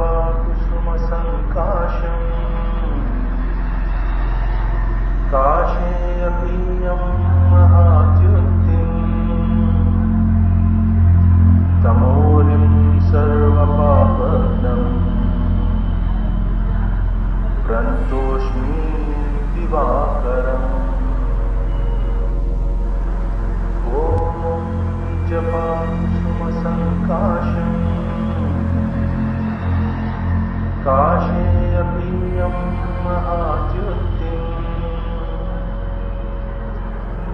Japa Kusuma Sankaasham Kaashya Peyam Mahaa Dyutim Tamorim Sarva Papaghnam Pranathosmi Divakaram Om Japa Kusuma Sankaasham Kaashya Peyam Mahaa Dyutim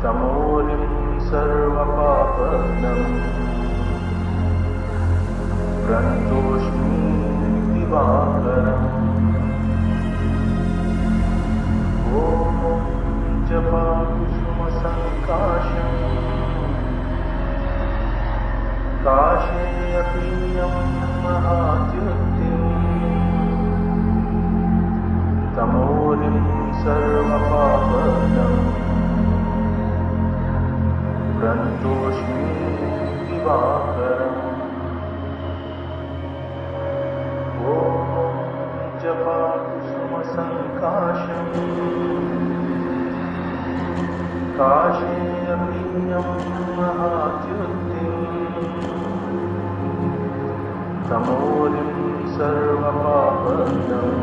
Tamorim Sarva Papaghnam Pranathosmi Divakaram Om Japa Kusuma Sankaasham Kaashya Peyam Mahaa Dyutim Tamorim Sarva Papaghnam Pranathosmi Divakaram Om Japa Kusuma Sankaasham Kaashya Peyam Mahaa Dyutim Tamorim Sarva Papaghnam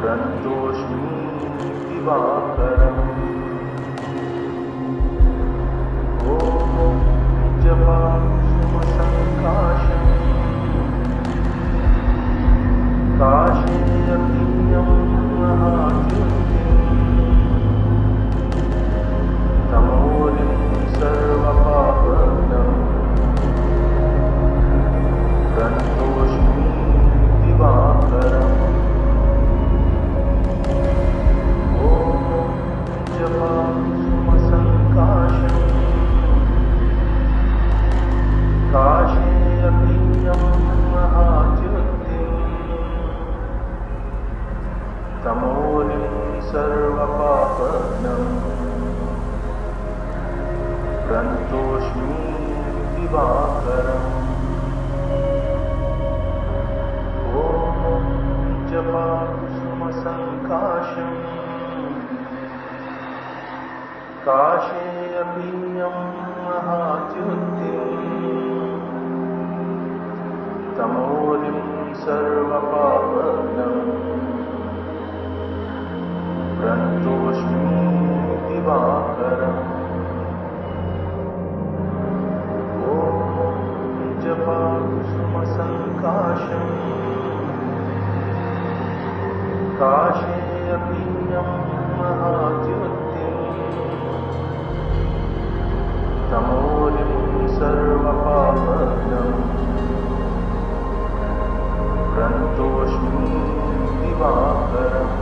Pranathosmi Divakaram Om Japa Kusuma Sankaasham Kaashya Peyam Mahaa Dyutim Tamorim Sarva Papaghnam Pranathosmi Divakaram Kaashya Peyam Mahaa Dyutim Tamorim Sarva Papaghnam Pranathosmi Divakaram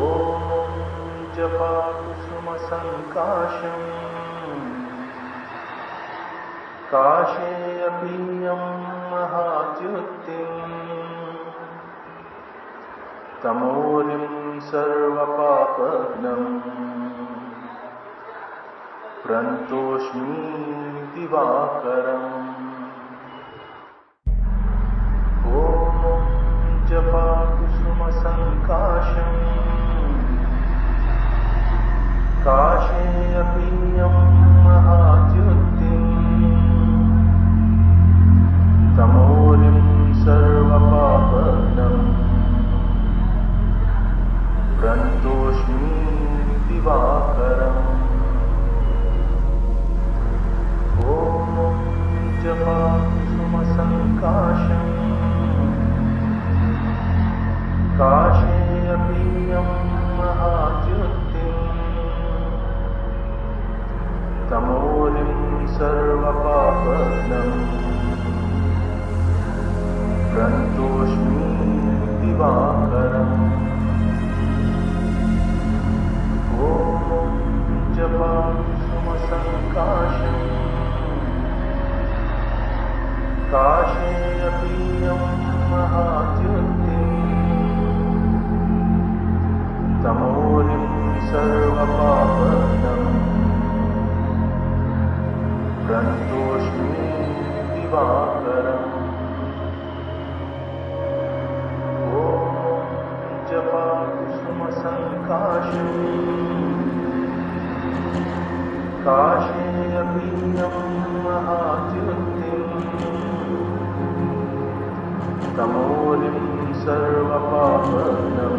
Om Japa Kusuma Sankaasham Kaashya Peyam Mahaa Dyutim Tamorim Sarva Papaghnam Pranathosmi Divakaram Om Japa Kusuma Sankaasham Kaashya Peyam Mahaa Dyutim Tamorim Sarva Papaghnam Pranathosmi Divakaram Om Japa Kusuma Sankaasham Kaashya Peyam Mahaa Dyutim Tamorim Sarva Papaghnam Pranathosmi Divakaram Om Japa Kusuma Sankaasham Kaashya Peyam Mahaa Dyutim Tamorim Sarva Papaghnam Pranathosmi Divakaram Om Japa Kusuma Sankaasham Kaashya Peyam Mahaa Dyutim Tamorim Sarva Papaghnam Pranathosmi Divakaram Om Japa Kusuma Sankaasham Kaashya Peyam Mahaa Dyutim Tamorim Sarva Papaghnam Pranathosmi Divakaram, Om Japa Kusuma Sankaasham, Kaashya Peyam Mahaa Dyutim, Tamorim Sarva Papaghnam, Pranathosmi Divakaram. Kaashya Peyam Mahaa Dyutim, Tamorim Sarva Papaghnam,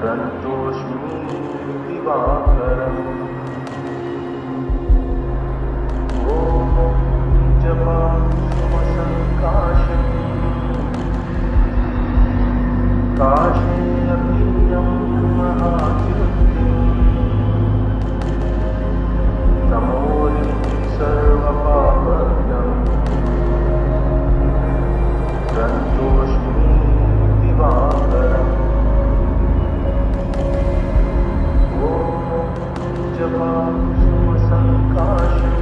Pranathosmi Divakaram, Om Japa Kusuma Sankaasham, Kaashya Peyam Mahaa Dyutim, Tamorim Sarva Papaghnam, Pranathosmi Divakaram, Om Japa Kusuma Sankaasham,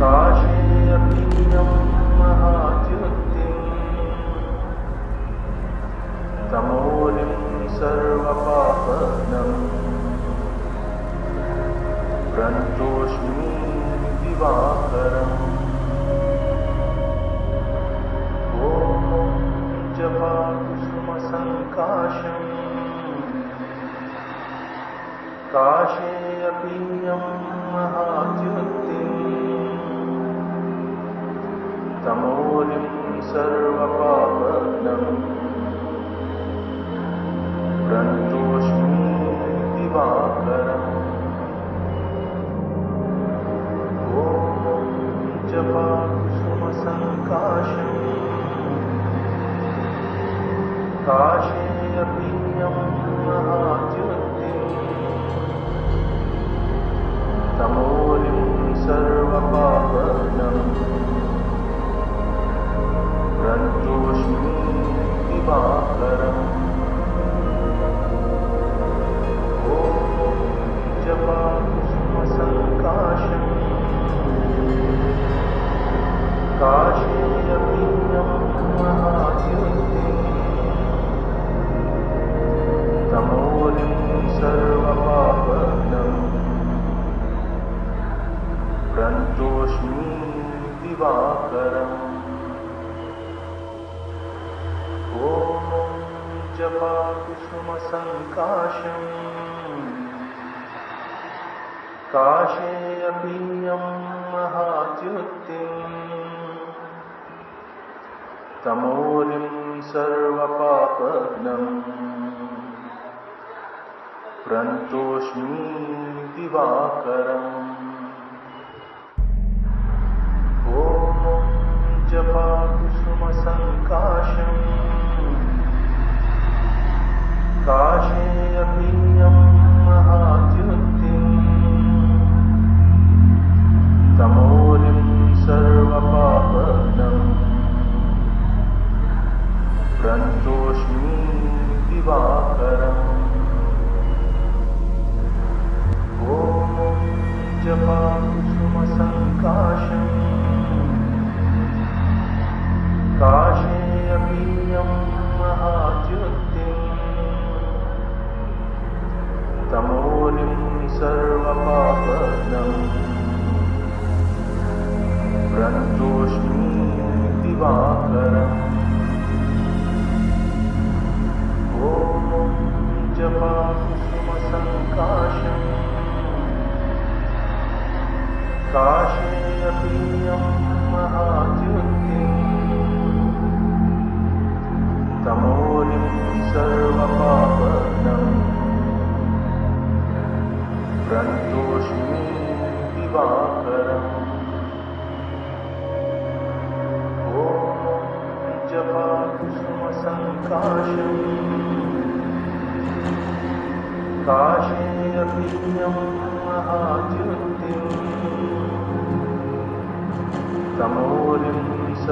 Kaashya Peyam Mahaa Dyutim, Tamorim Sarva Papaghnam, Pranathosmi Divakaram, Om Japa Kusuma Sankaasham, Kaashya Peyam Mahaa Dyutim, Tamorim Sarva Papaghnam, Pranathosmi Divakaram, Japa Kusuma Sankaasham, Kaashya Peyam Mahaa Dyutim, Tamorim Sarva Papaghnam, Pranathosmi Divakaram, Om Japa Kusuma Sankaasham, Kaashya Peyam Mahaa Dyutim, Tamorim Sarva Papaghnam, Pranathosmi Divakaram, Om Japa Kusuma Sankaasham, Kaashya Peyam Mahaa Dyutim, Tamorim Sarva Papaghnam, Pranathosmi Divakaram, Om Japa Kusuma Sankaasham, Kaashya Peyam Mahaa Dyutim, Tamorim Sarva Papaghnam, Pranathosmi Divakaram, Om Japa Kusuma Sankaasham, Kaashya Peyam Mahaa Dyutim, Tamorim Sarva Papaghnam, Pranathosmi Divakaram, Om Japa Kusuma Sankaasham, Kaashya Peyam Mahaa Dyutim, Tamorim Sarva Papaghnam, Pranathosmi Divakaram, Om Japa Kusuma Sankaasham, Kaashya Peyam Mahaa Dyutim, Tamorim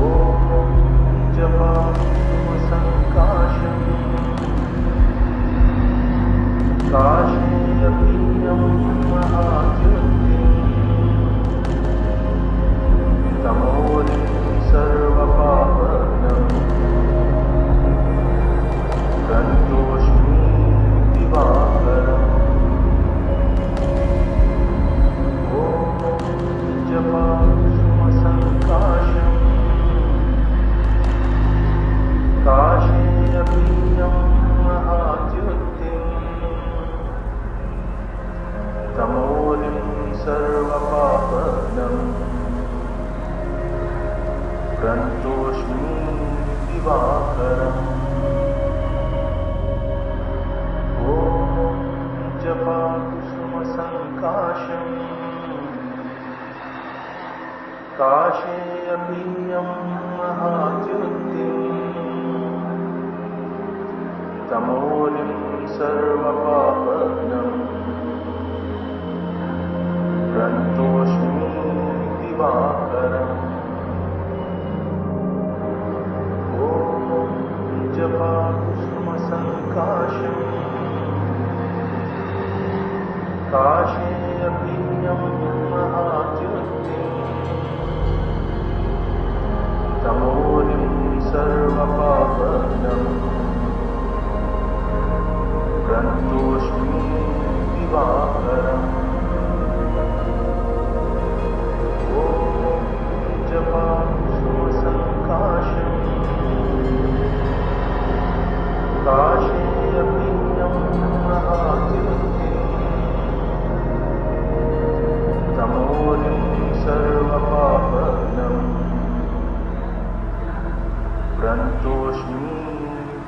Om Japa Kusuma Sankaasham, Kaashya Peyam Mahaa Dyutim, Tamorim Sarva Papaghnam. Pranathosmi Divakaram, Om Japa Kusuma Sankaasham, Kaashya Peyam Mahaa Dyutim, Tamorim Sarva Papaghnam, Pranathosmi Divakaram. Om Japa Kusuma Sankaasham, Kaashya Peyam Mahaa Dyutim, Tamorim Sarva Papaghnam, Pranathosmi Divakaram. Om Japa Kusuma Sankaasham, Kaashya Peyam Mahaa Dyutim, Tamorim Sarva Papaghnam, Pranathosmi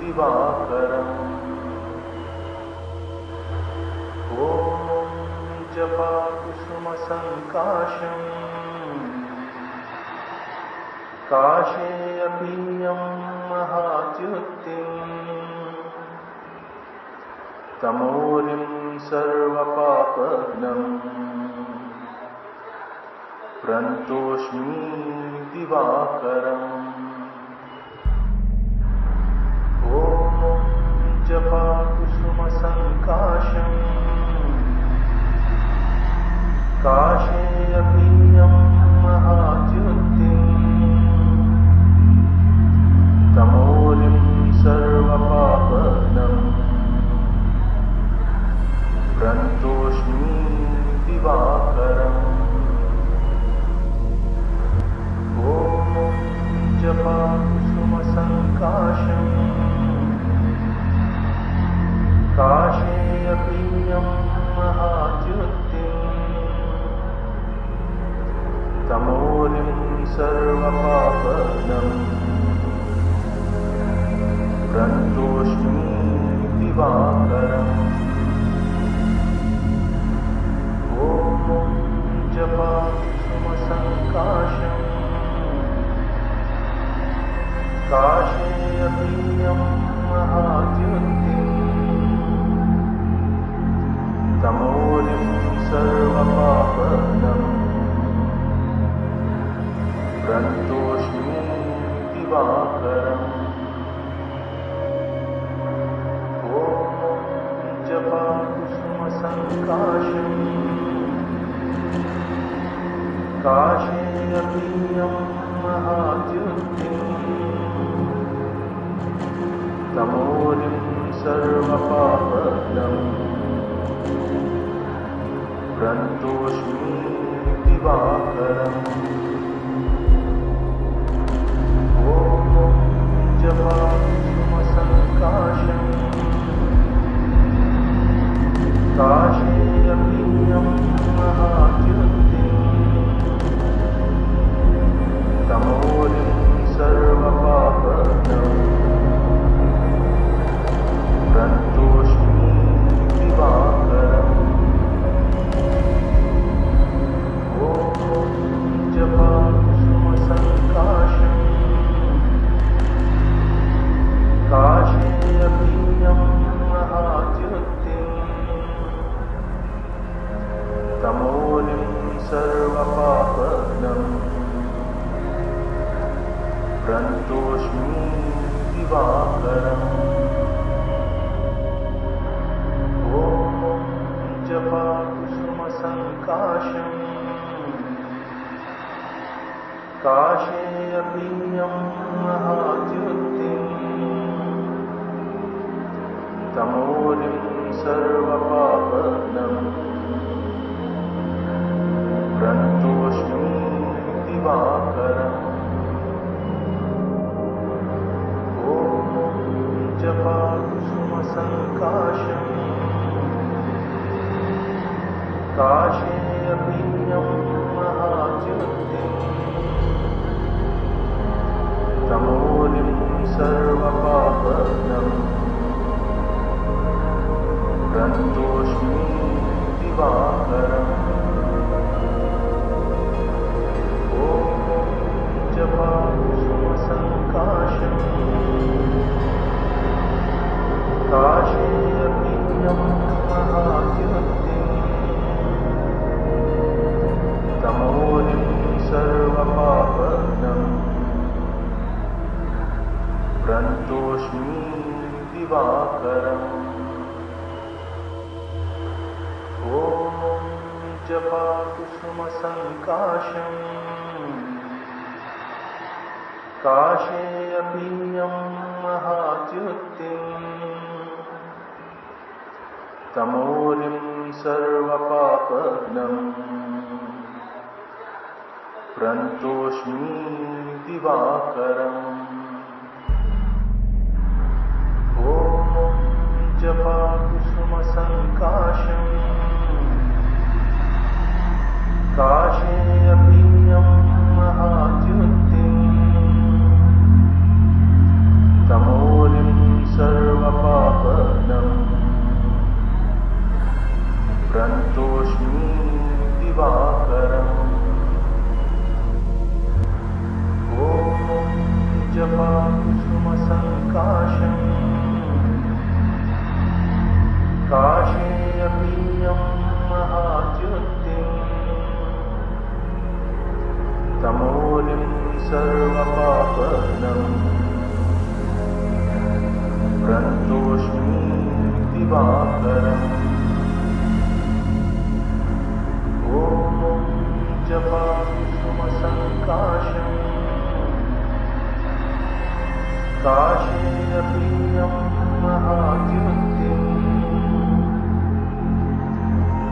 Divakaram. Om Japa Kusuma Sankaasham, Kaashya Peyam Mahaa Dyutim, Tamorim Sarva Papaghnam, Pranathosmi Divakaram. Om Japa Kusuma Sankaasham, Kaashya Peyam Mahaa Dyutim, Tamorim Sarva Papaghnam, Pranathosmi Divakaram. Om Japa Kusuma Sankaasham, Kaashya Peyam Mahaa Dyutim, Tamorim Sarva Papaghnam, Pranathosmi Divakaram. Om Japa Kusuma Sankaasham, Kaashya Peyam Mahaa Dyutim, Tamorim Sarva Papaghnam, Pranathosmi Divakaram. Om Japa Kusuma Sankaasham, Kaashya Peyam Mahaa Dyutim, Tamorim Sarva Papaghnam, Pranathosmi Divakaram. Om Japa Kusuma Sankaasham, Kaashya Peyam Mahaa Dyutim, Tamorim Sarva Papaghnam, Pranathosmi Divakaram. Om Japa Kusuma Sankaasham, Kaashya Peyam Mahaa Dyutim, Tamorim Sarva Papaghnam, Pranathosmi Divakaram. Om Japa Kusuma Sankaasham. Kaashya Peyam Mahaa Dyutim. Tamorim Sarva Papaghnam. Pranathosmi Divakaram. Japa Kusuma Sankaasham. Kaashya Peyam Mahaa Dyutim. Tamorim Sarva Papaghnam. Pranathosmi Divakaram. Japa Kusuma Sankaasham. Kaashya Peyam Mahaa Dyutim. Tamorim Sarva Papaghnam. Pranathosmi Divakaram. Om Japa Kusuma Sankaasham. Kaashya Peyam Mahaa Dyutim. Tamorim Sarva Papaghnam. Pranathosmi Divakaram. Om Japa Kusuma Sankaasham. Kaashya Peyam Mahaa Dyutim. Tamorim Sarva Papaghnam. Pranathosmi Divakaram. Om Japa Kusuma Sankaasham. Kaashya Peyam Mahaa Dyutim.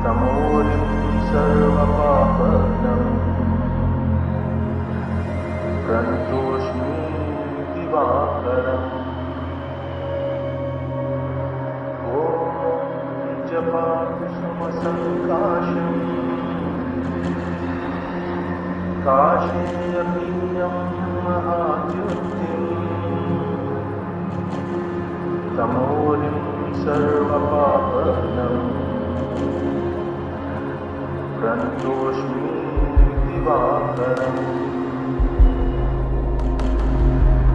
Tamorim Sarva Papaghnam. Pranathosmi Divakaram. Om Japa Kusuma Sankaasham. Kaashya Peyam Mahaa Dyutim. Tamorim Sarva Papaghnam. Pranathosmi Divakaram. Om Japa Kusuma Sankaasham. Kaashya Peyam Mahaa Dyutim. Tamorim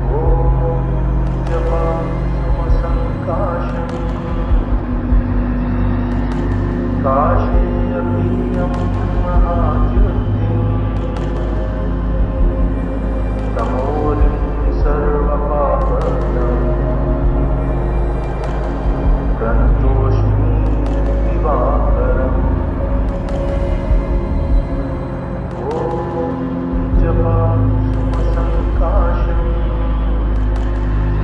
Sarva Papaghnam. Pranathosmi Divakaram. Om Japa Kusuma Sankaasham. Kaashya Peyam Mahaa Dyutim. Tamorim Sarva Papaghnam. Pranathosmi Divakaram. Om Japa Kusuma Sankaasham. Kaashya Peyam Mahaa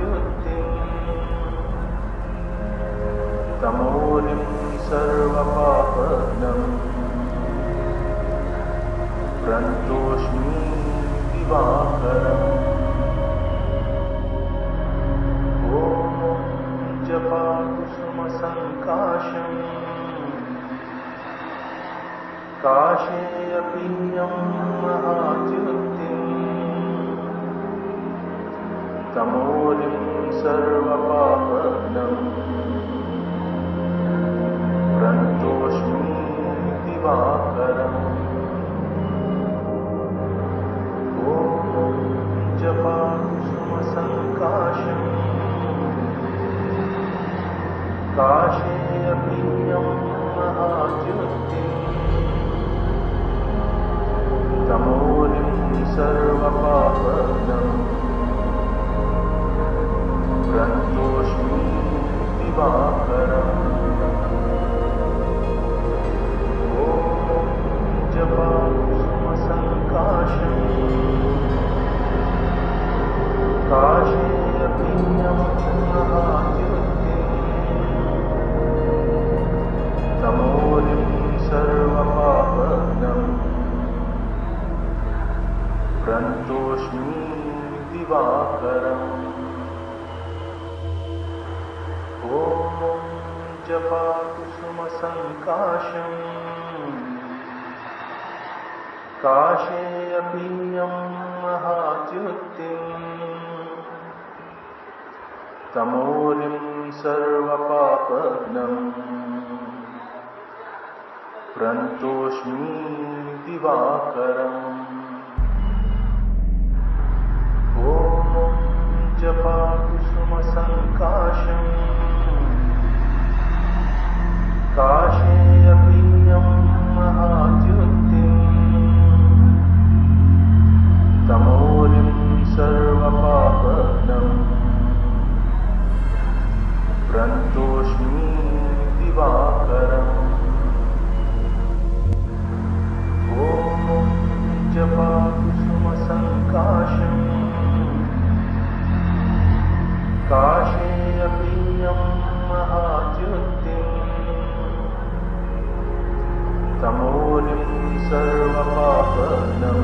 Dyutim. Tamorim Sarva Papaghnam. Pranathosmi Divakaram. Om Japa Kusuma Sankaasham. Kaashya Peyam Mahaa Dyutim. Tamorim Sarva Papaghnam. Pranathosmi Divakaram. Japa Kusuma Sankaasham. Kaashya Peyam Mahaa Dyutim. Papaghnam, Pranathosmi, Divakaram, Om Japa Kusuma Sankaasham, Kaashya Peyam, Mahaa Dyutim, Tamorim, Sarva Papaghnam, Pranathosmi Divakaram, Om Japa Kusuma Sankaasham, Kaashya Peyam Mahaa Dyutim, Tamorim Sarva Papaghnam, Pranathosmi Divakaram, Japa Kusuma Sankaasham, Kaashya Peyam Mahaa Dyutim, Tamorim Sarva Papaghnam,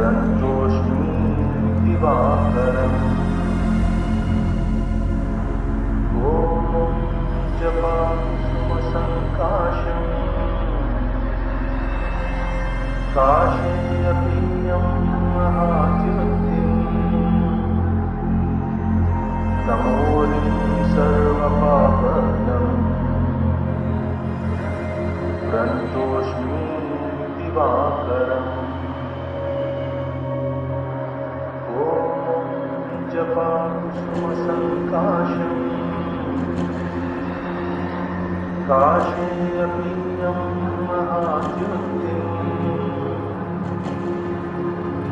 Pranathosmi Divakaram, Om Japa Kusuma Sankaasham, Kaashya Peyam Mahaa Dyutim, Tamorim Sarva Papaghnam, Pranathosmi Divakaram, Om Japa Kusuma Sankaasham, Kaashya Peyam Mahaa Dyutim,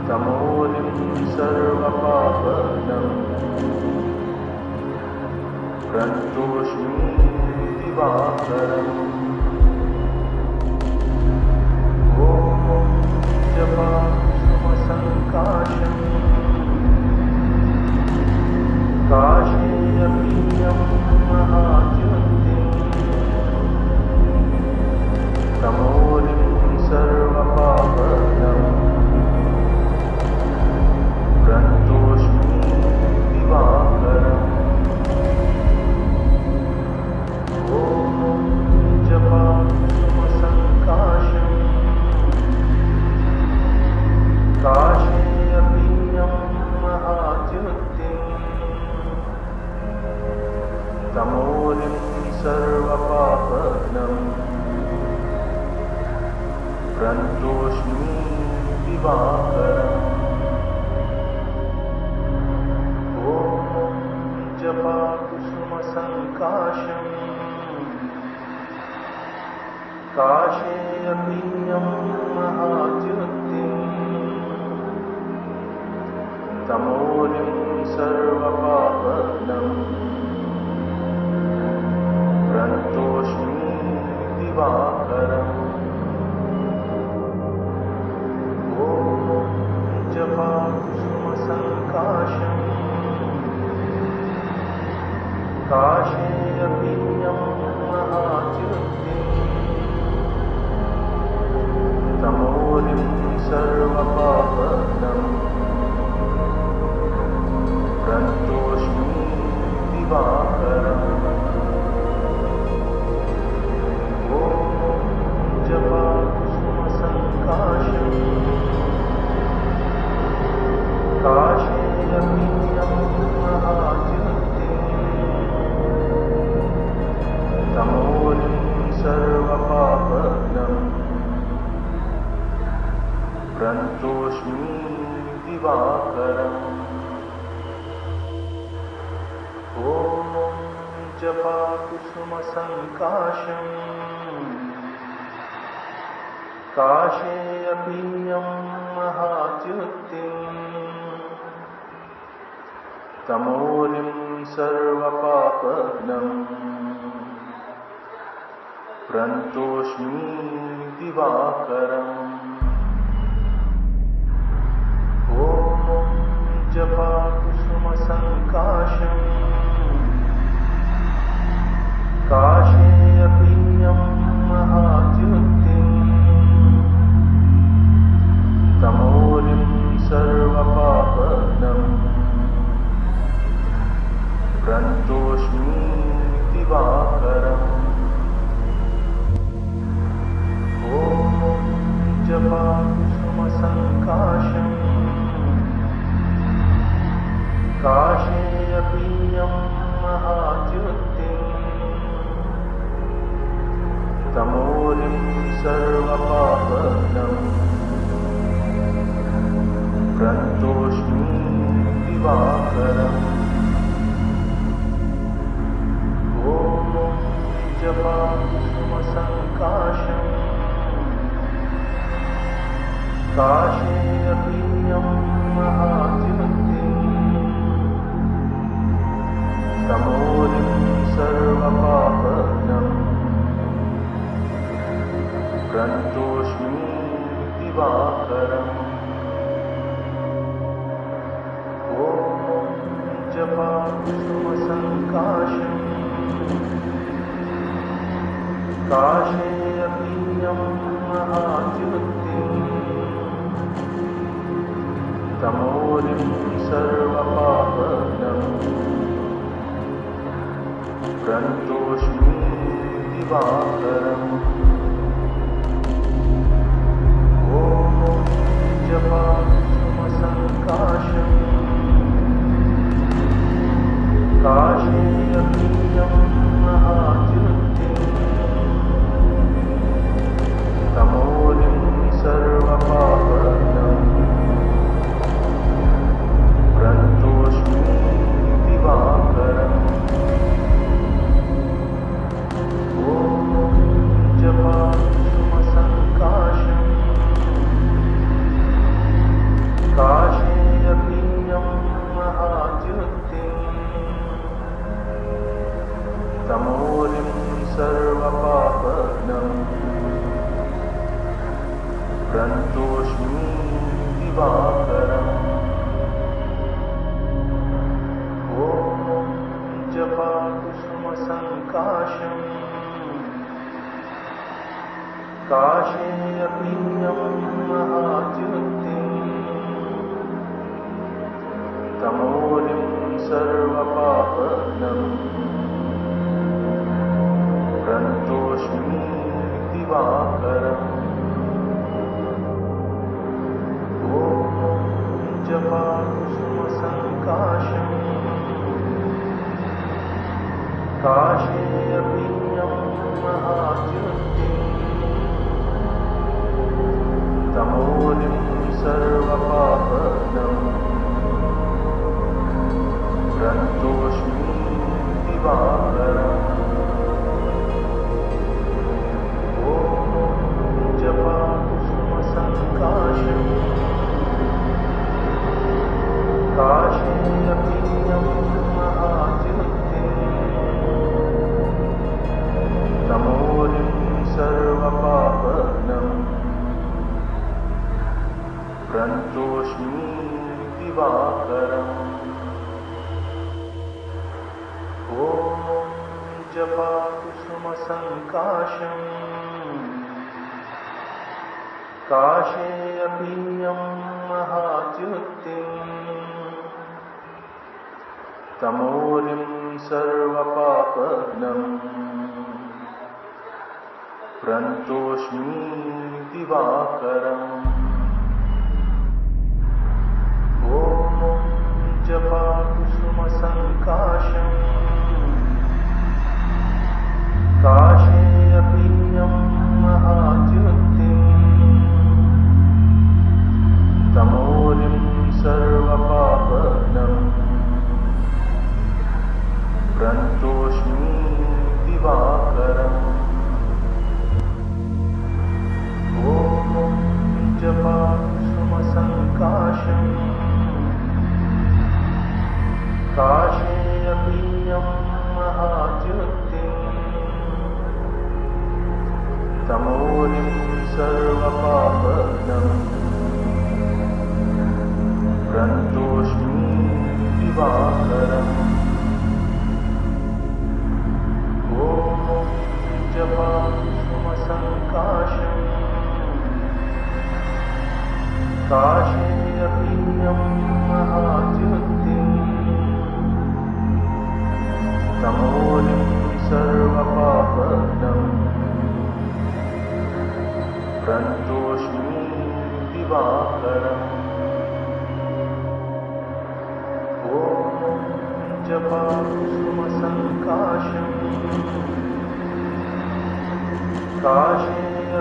Tamorim Sarva Papaghnam, Pranathosmi Divakaram, Om Japa Kusuma Sankaasham, Kaashya Peyam Mahaa Dyutim, Tamorim Sarva Papaghnam, Pranathosmi Divakaram, Om Japa Kusuma Sankaasham, Kaashya Peyam Mahaa Dyutim, Tamorim Sarva Papaghnam, Pranathosmi Divakaram, Kaashya Peyam Mahaa Dyutim, Tamorim Sarva Papaghnam, Pranathosmi Divakaram, Om Japa Kusuma Sankaasham, Kaashya Peyam Mahaa Dyutim, Tamorim Sarva Papaghnam, Pranathosmi Divakaram, Om Japa Kusuma Sankaasham, Kaashya Peyam Mahaa Dyutim, Tamorim Sarva Papaghnam, Pranathosmi Divakaram, Om Japa Kusuma Sankaasham, Kaashya Peyam Mahaa Dyutim, Tamorim Sarva Papaghnam, Pranathosmi Divakaram, Om Japa Kusuma Sankaasham, Kaashya Peyam Mahaa Dyutim Tamorim Sarva Papaghnam Pranathosmi Divakaram Om Japa Kusuma Sankaasham Kaashya Peyam Mahaa Dyutim Tamorim Sarva Papaghnam Pranathosmi Divakaram Om Japa Kusuma Sankaasham Kaashya Peyam Mahaa Dyutim Tamorim Sarva Papaghnam Pranathosmi Divakaram Japa Kusuma Sankaasham Kaashya Peyam Mahaa Dyutim Tamorim Sarva Papaghnam Pranathosmi Divakaram Om Japa Kusuma Sankaasham Kaashya Peyam Mahaa Dyutim Tamorim Sarva Papaghnam Pranathosmi Divakaram Om Japa Kusuma Sankaasham Kaashya Peyam Mahaa Dyutim Tamorim Sarva Papaghnam Pranathosmi Divakaram Om Japa Kusuma Sankaasham Kaashya Peyam Mahaa Dyutim Tamorim Sarva Papaghnam Pranathosmi Divakaram Om Japa Kusuma Sankaasham Kaashya Peyam Mahaa Dyutim Tamorim Sarva Papaghnam Pranathosmi Divakaram Japa Kusuma Sankaasham Kaashya Peyam Mahaa Dyutim Tamorim Sarva Papaghnam Pranathosmi Divakaram Om Japa Kusuma Sankaasham Kaashya Peyam Mahaa Dyutim Tamorim Sarva Papaghnam Pranathosmi Divakaram Om Japa Kusuma Sankaasham Kaashya Peyam Mahaa Dyutim Tamorim Sarva Papaghnam Pranathosmi Divakaram Om Japa Kusuma Sankaasham Kaashya Peyam Mahaa Dyutim Tamorim Sarva Papaghnam Pranathosmi Divakaram Om Papaghnam, Pranathosmi Divakaram, Om Japa Kusuma Sankaasham, Kaashya Peyam Mahaa Dyutim, Tamorim Sarva Papaghnam, Pranathosmi Divakaram, Om Japa Kusuma Sankaasham, Kaashya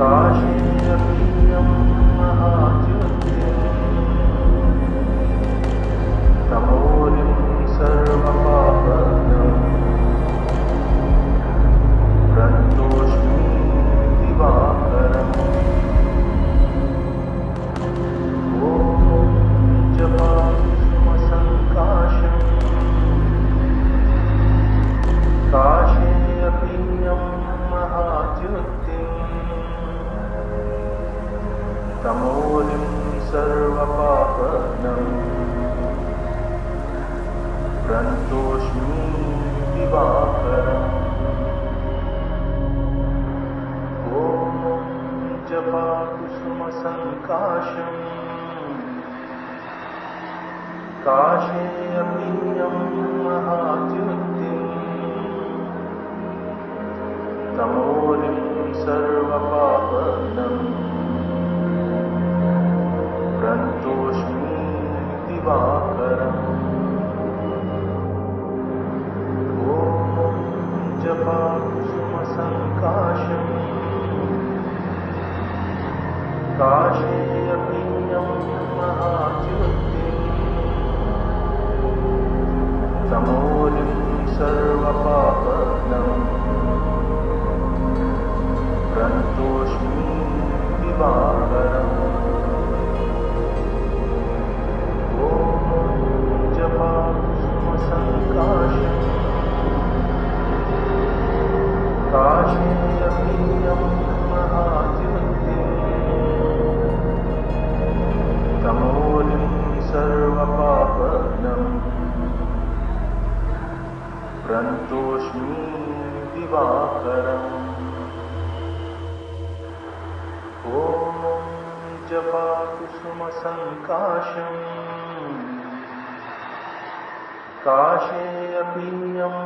Kaashya Peyam Mahaa Dyutim, Tamorim Sarva Papaghnam, Pranathosmi Divakaram, Om Japa Kusuma Sankaasham, Kaashya Peyam Mahaa Dyutim, Tamorim Sarva Papaghnam, Pranathosmi Divakaram, Om Japa Kusuma Sankaasham, Kaashya Peyam Mahaa Dyutim, Tamorim Sarva Papaghnam, Pranathosmi Divakaram, Om Japa Kusuma Sankaasham, Kaashya Peyam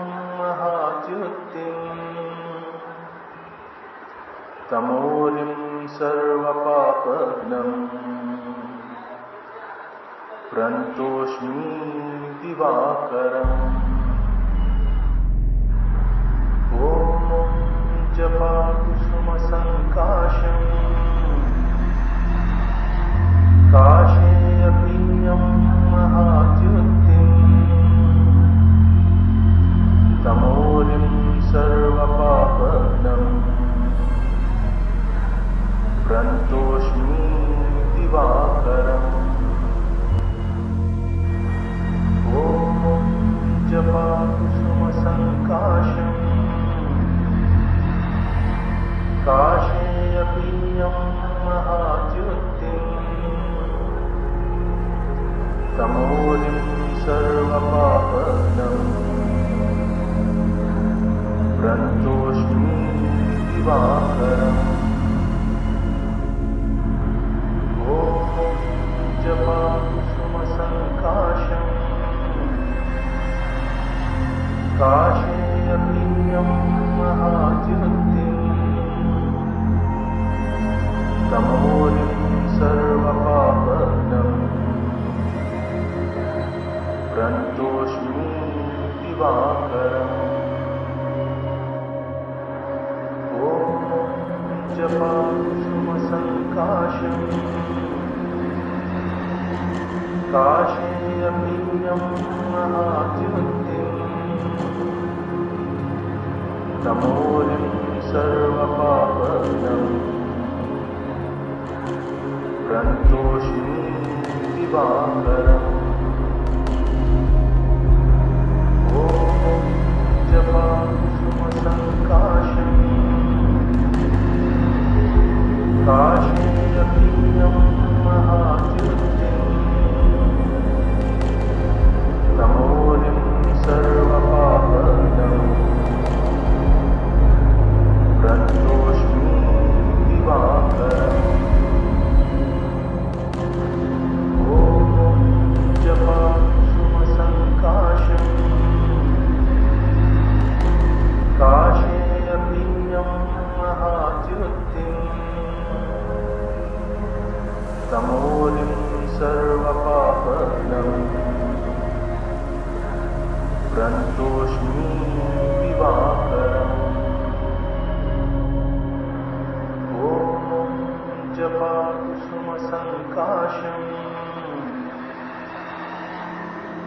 Mahaa Dyutim, Tamorim Sarva Papaghnam, Pranathosmi Divakaram, Kaashya Peyam Mahaa Dyutim, Tamorim Sarva Papaghnam, Pranathosmi Divakaram, Om Japa Kusuma Sankaasham, Kaashya Peyam Mahaa Dyutim, Tamorim Sarva Papaghnam, Pranathosmi Divakaram, Om Japa Kusuma Sankaasham, Kaashya Peyam Mahaa Dyutim, Tamorim Sarva Papaghnam, Pranathosmi Divakaram, Om Japa Kusuma Sankaasham, Kaashya Peyam Mahaa Dyutim, Tamorim Sarva Papaghnam, Pranathosmi Divakaram, Japa Kusuma Sankaasham, Kaashya Peyam Mahaa Dyutim, Tamorim Sarva Papaghnam, Pranathosmi Divakaram, Om Japa Kusuma Sankaasham, Kaashya يقينا مها ديوتم تمورم سرو پاپغنم پرنتوشمی دیواکرم اوم جپا کسم سنکاشم کاشی یقینم مہا دیوتم تمورم سرو پاپغنم پرنتوشمی دیواکرم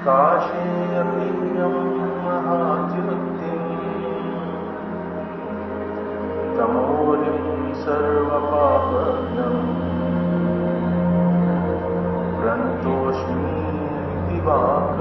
Kaashya Peyam Mahaa Dyutim Tamorim Sarva Papaghnam Pranathosmi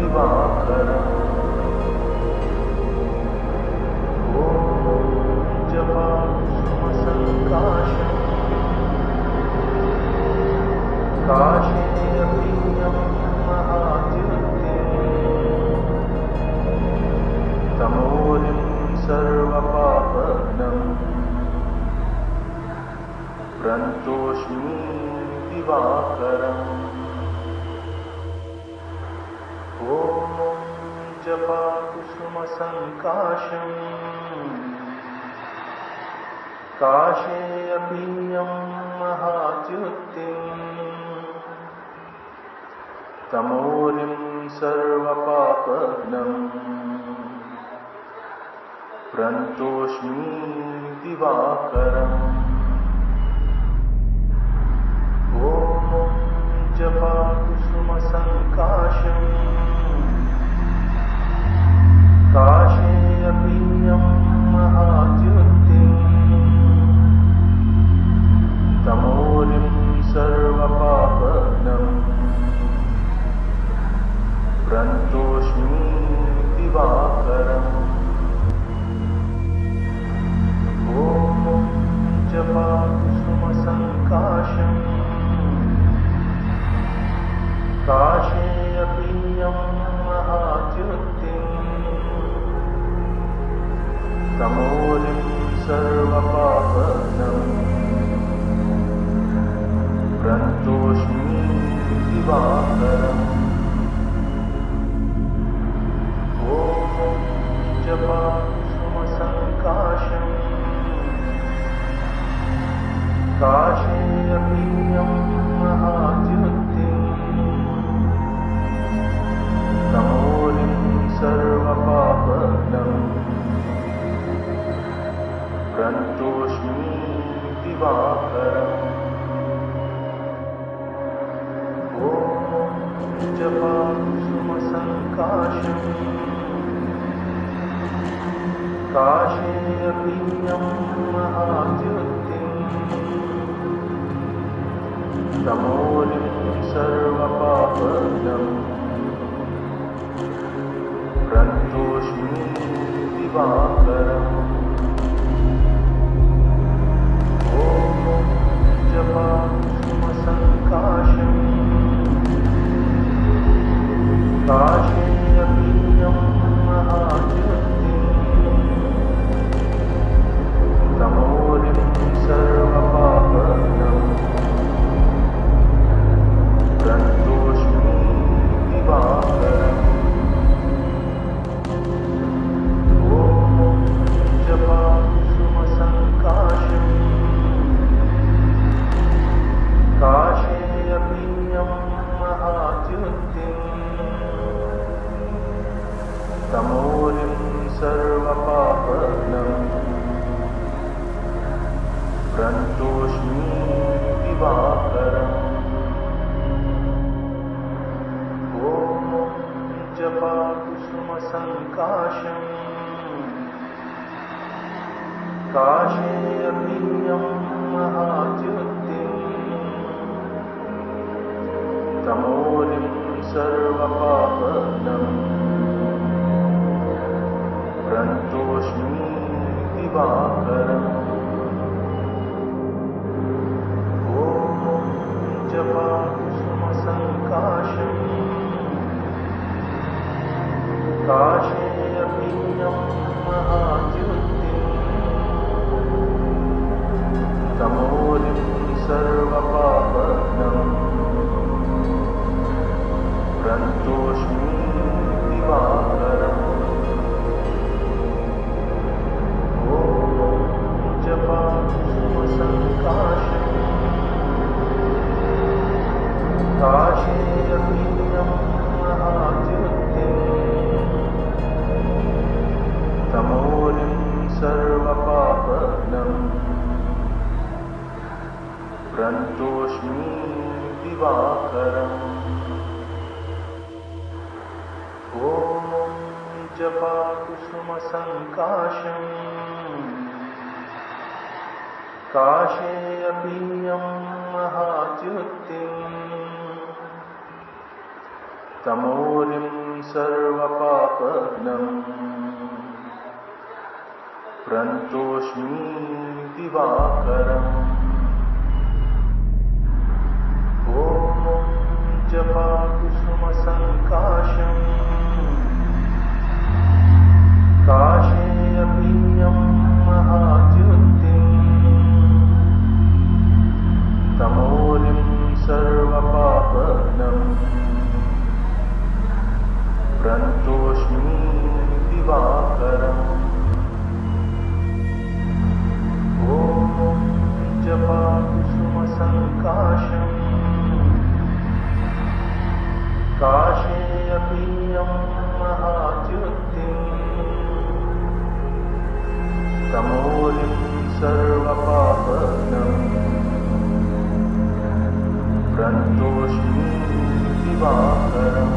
Divakaram Om Japa Kusuma Sankaasham Kaashya Peyam Mahaa Dyutim Tamorim Sarva Papaghnam Pranathosmi Divakaram Om Japa Kusuma Sankaasham Kaashya Peyam Mahaa Dyutim Tamorim Sarva Papaghnam Pranathosmi Divakaram Om Japa Kusuma Sankaasham Kaashya Peyam Mahaa Dyutim Tamorim Sarva Papaghnam Pranathosmi Divakaram Om Japa Kusuma Sankaasham Kaashya Peyam Mahaa Dyutim Tamorim Sarva Papaghnam Pranathosmi Divakaram Om Japa Kusuma Sankaasham Kaashya Peyam Mahaa Dyutim Tamorim Sarva Papaghnam Pranathosmi Divakaram Om Japa Kusuma Sankaasham Kaashya Peyam Mahaa Dyutim Tamorim Sarva Papaghnam Pranathosmi Divakaram Om Japa Kusuma Sankaasham Kaashya Peyam Mahaa Dyutim Tamorim Sarva Papaghnam Pranathosmi Divakaram Om Japa Kusuma Sankaasham Kaashya Peyam Mahaa Dyutim Tamorim Sarva Papaghnam Pranathosmi Divakaram Japa Kusuma Sankaasham Kaashya Peyam Mahaa Dyutim Tamorim Sarva Papaghnam Pranathosmi Divakaram Om Pranathosmi Divakaram, Om Japa Kusuma Sankaasham, Kaashya Peyam Mahaa Dyutim, Tamorim Sarva Papaghnam, Pranathosmi Divakaram. Kaashya Peyam Mahaa Dyutim, Tamorim Sarva Papaghnam, Pranathosmi Divakaram, Om Japa Kusuma Sankaasham, Kaashya Peyam Mahaa Dyutim, Tamorim Sarva Papaghnam, Pranathosmi Divakaram, Om Japa Kusuma Sankaasham, Kaashya Peyam Mahaa Dyutim, Tamorim Sarva Papaghnam, Pranathosmi Divakaram, Om Japa Kusuma Sankaasham, Kaashya Peyam Mahaa Dyutim, Tamorim Sarva Papaghnam, Pranathosmi Divakaram.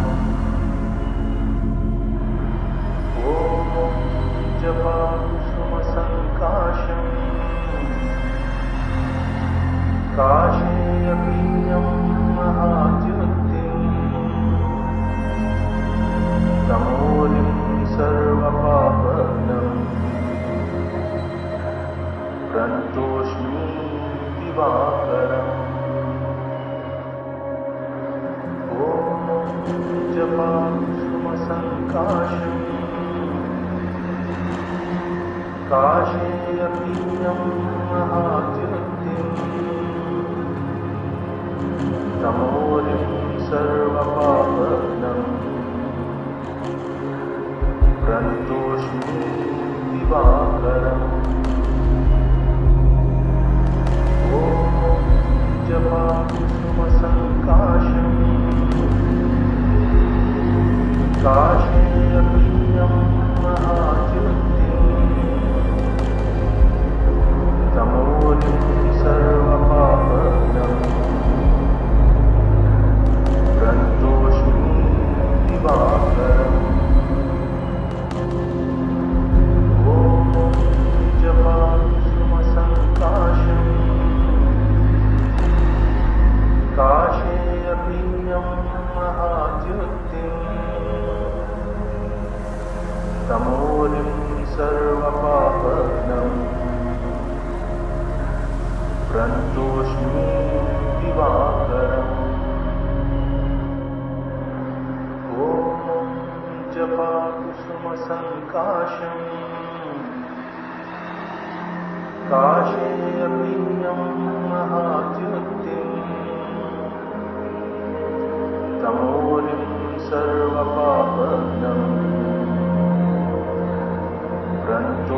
Om Japa Kusuma Sankaasham, Kaashya Peyam Mahaa Dyutim, Tamorim Sarva Papaghnam, Pranathosmi Divakaram, Om Japa Kusuma Sankaasham, Kaashya Peyam Mahaa Dyutim, Tamorim Sarva Papaghnam, Pranathosmi Divakaram, Om Japa Kusuma Sankaasham, Kaashya Peyam Mahaa Dyutim, Tamorim Sarva Papaghnam, Pranathosmi Divakaram, Om Japa Kusuma Sankaasham, Kaashya Peyam Mahaa Dyutim, Tamorim Sarva Papaghnam, Pranathosmi Divakaram, Om Japa Kusuma Sankaasham, Kaashya Peyam Mahaa Dyutim, Tamorim Sarva Papaghnam, Pranathosmi Divakaram, Om Japa Kusuma Sankaasham, Kaashya Peyam Mahaa Dyutim, Tamorim Sarva Papaghnam, Pranathosmi